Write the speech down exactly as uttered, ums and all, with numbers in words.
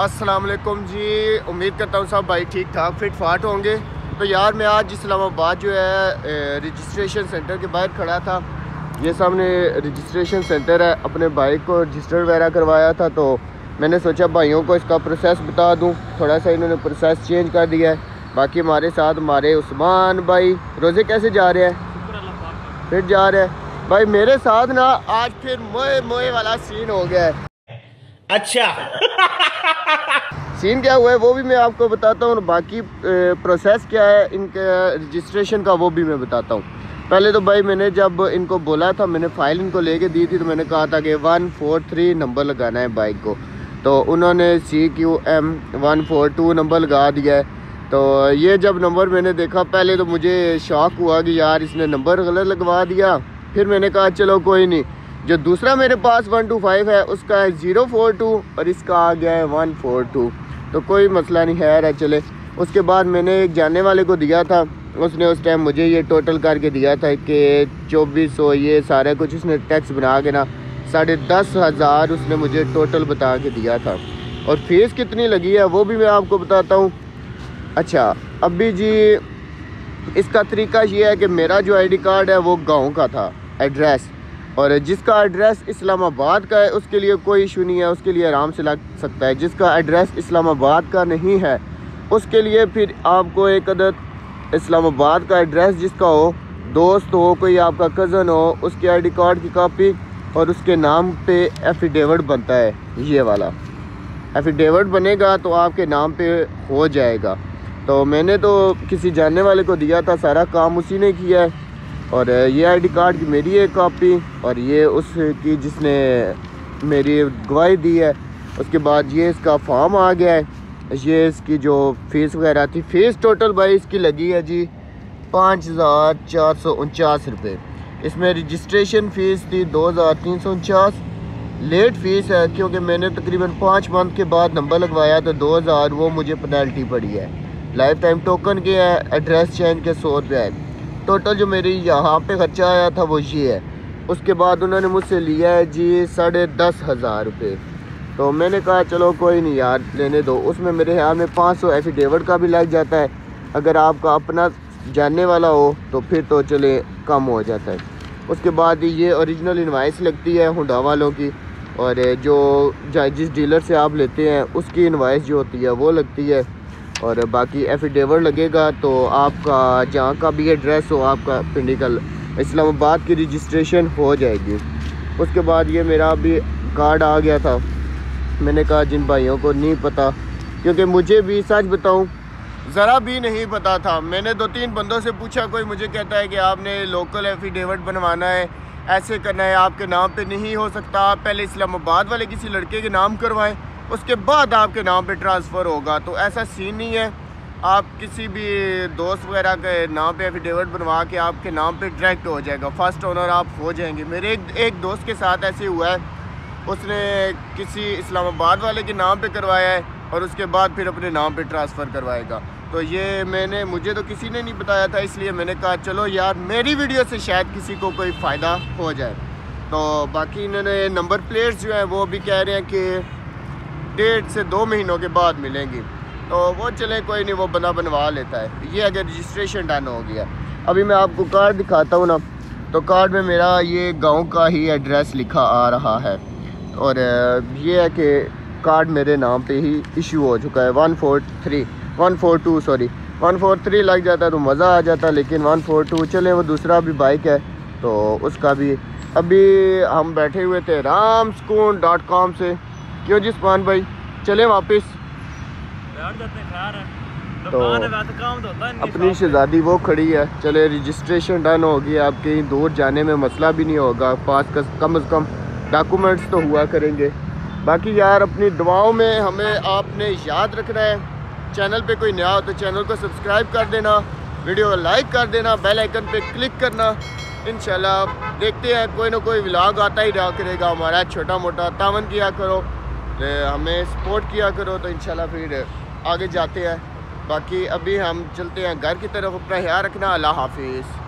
अस्सलाम वालेकुम जी। उम्मीद करता हूँ सब भाई ठीक ठाक फिट फाट होंगे। तो यार मैं आज इस्लामाबाद जो है रजिस्ट्रेशन सेंटर के बाहर खड़ा था। ये सामने रजिस्ट्रेशन सेंटर है। अपने बाइक को रजिस्टर वगैरह करवाया था तो मैंने सोचा भाइयों को इसका प्रोसेस बता दूँ। थोड़ा सा इन्होंने प्रोसेस चेंज कर दिया है। बाकी हमारे साथ हमारे उस्मान भाई रोज़े कैसे जा रहे हैं, फिर जा रहे हैं भाई मेरे साथ ना। आज फिर मोए मोए वाला सीन हो गया है। अच्छा सीन क्या हुआ है वो भी मैं आपको बताता हूँ। बाकी प्रोसेस क्या है इनके रजिस्ट्रेशन का वो भी मैं बताता हूँ। पहले तो भाई मैंने जब इनको बोला था, मैंने फ़ाइल इनको लेके दी थी तो मैंने कहा था कि वन फोर थ्री नंबर लगाना है बाइक को। तो उन्होंने C Q M one four two number लगा दिया है। तो ये जब नंबर मैंने देखा पहले तो मुझे शौक हुआ कि यार इसने नंबर गलत लगवा दिया। फिर मैंने कहा चलो कोई नहीं, जो दूसरा मेरे पास वन टू फाइव है उसका है ज़ीरो फोर टू और इसका आ गया है वन फोर टू, तो कोई मसला नहीं है रह चले। उसके बाद मैंने एक जाने वाले को दिया था, उसने उस टाइम मुझे ये टोटल करके दिया था कि चौबीस सौ ये सारा कुछ उसने टैक्स बना के ना साढ़े दस हज़ार उसने मुझे टोटल बता के दिया था। और फीस कितनी लगी है वो भी मैं आपको बताता हूँ। अच्छा अभी जी इसका तरीका ये है कि मेरा जो आईडी कार्ड है वो गांव का था एड्रेस, और जिसका एड्रेस इस्लामाबाद का है उसके लिए कोई इशू नहीं है, उसके लिए आराम से लग सकता है। जिसका एड्रेस इस्लामाबाद का नहीं है उसके लिए फिर आपको एक अदद इस्लामाबाद का एड्रेस जिसका हो, दोस्त हो, कोई आपका कज़न हो, उसके आईडी कार्ड की कापी और उसके नाम पे एफिडेविट बनता है। ये वाला एफिडेविट बनेगा तो आपके नाम पर हो जाएगा। तो मैंने तो किसी जानने वाले को दिया था, सारा काम उसी ने किया है। और ये आईडी कार्ड की मेरी एक कापी और ये उसकी जिसने मेरी गवाही दी है। उसके बाद ये इसका फॉर्म आ गया है। ये इसकी जो फ़ीस वगैरह थी, फ़ीस टोटल भाई इसकी लगी है जी पाँच हज़ार चार सौ उनचास रुपये। इसमें रजिस्ट्रेशन फ़ीस थी दो हज़ार तीन सौ उनचास, लेट फ़ीस है क्योंकि मैंने तकरीबन पाँच मंथ के बाद नंबर लगवाया तो दो हज़ार वो मुझे पेनल्टी पड़ी है। लाइफ टाइम टोकन के है, एड्रेस चेंज के सौ रुपये है। टोटल जो मेरी यहाँ पे खर्चा आया था वो ये है। उसके बाद उन्होंने मुझसे लिया है जी साढ़े दस हज़ार रुपये। तो मैंने कहा चलो कोई नहीं यार लेने दो। उसमें मेरे ख्याल में पाँच सौ एफिडेविट का भी लग जाता है, अगर आपका अपना जानने वाला हो तो फिर तो चले कम हो जाता है। उसके बाद ये ओरिजिनल इनवाइस लगती है होंडा वालों की, और जो जिस डीलर से आप लेते हैं उसकी इनवाइस जो होती है वो लगती है। और बाकी एफिडेविट लगेगा तो आपका जहाँ का भी एड्रेस हो, आपका पिंडी का इस्लामाबाद की रजिस्ट्रेशन हो जाएगी। उसके बाद ये मेरा भी कार्ड आ गया था। मैंने कहा जिन भाइयों को नहीं पता, क्योंकि मुझे भी सच बताऊं ज़रा भी नहीं पता था। मैंने दो तीन बंदों से पूछा, कोई मुझे कहता है कि आपने लोकल एफिडेविट बनवाना है, ऐसे करना है, आपके नाम पर नहीं हो सकता, आप पहले इस्लामाबाद वाले किसी लड़के के नाम करवाएँ उसके बाद आपके नाम पे ट्रांसफ़र होगा। तो ऐसा सीन नहीं है, आप किसी भी दोस्त वगैरह के नाम पे एफिडेविट बनवा के आपके नाम पे डायरेक्ट हो जाएगा, फर्स्ट ओनर आप हो जाएंगे। मेरे एक, एक दोस्त के साथ ऐसे हुआ है, उसने किसी इस्लामाबाद वाले के नाम पे करवाया है और उसके बाद फिर अपने नाम पे ट्रांसफ़र करवाएगा। तो ये मैंने मुझे तो किसी ने नहीं बताया था, इसलिए मैंने कहा चलो यार मेरी वीडियो से शायद किसी को कोई फ़ायदा हो जाए। तो बाकी इन्होंने नंबर प्लेट्स जो हैं वो भी कह रहे हैं कि डेढ़ से दो महीनों के बाद मिलेंगी, तो वो चले कोई नहीं, वो बना बनवा लेता है। ये अगर रजिस्ट्रेशन डन हो गया, अभी मैं आपको कार्ड दिखाता हूँ ना, तो कार्ड में मेरा ये गांव का ही एड्रेस लिखा आ रहा है। और ये है कि कार्ड मेरे नाम पे ही इशू हो चुका है। One four three one four two sorry one four three लग जाता तो मज़ा आ जाता, लेकिन वन फोर टू चले वो दूसरा भी बाइक है तो उसका भी। अभी हम बैठे हुए थे राम स्कून डॉट कॉम से। क्यों जी उस्मान भाई चले वापस है। तो अपनी शहजादी वो खड़ी है, चले रजिस्ट्रेशन डन हो गया, आप कहीं दूर जाने में मसला भी नहीं होगा, पास का कम से कम डॉक्यूमेंट्स तो हुआ करेंगे। बाकी यार अपनी दुआओं में हमें आपने याद रखना है। चैनल पे कोई नया हो तो चैनल को सब्सक्राइब कर देना, वीडियो को लाइक कर देना, बेल आइकन पे क्लिक करना। इंशाल्लाह देखते हैं कोई ना कोई व्लॉग आता ही रहा करेगा हमारा, छोटा मोटा तावन किया करो, हमें सपोर्ट किया करो, तो इंशाल्लाह फिर आगे जाते हैं। बाकी अभी हम चलते हैं घर की तरफ, अपना ख्याल रखना, अल्लाह हाफिज़।